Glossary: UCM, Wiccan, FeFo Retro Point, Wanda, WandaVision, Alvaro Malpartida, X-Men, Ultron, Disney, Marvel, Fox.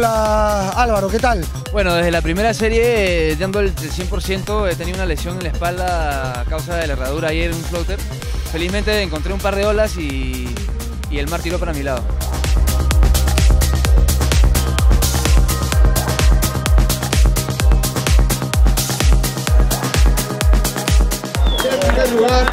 Hola Álvaro, ¿qué tal? Bueno, desde la primera serie, dando el 100%, he tenido una lesión en la espalda a causa de la herradura ayer en un floater. Felizmente encontré un par de olas y el mar tiró para mi lado. En primer lugar,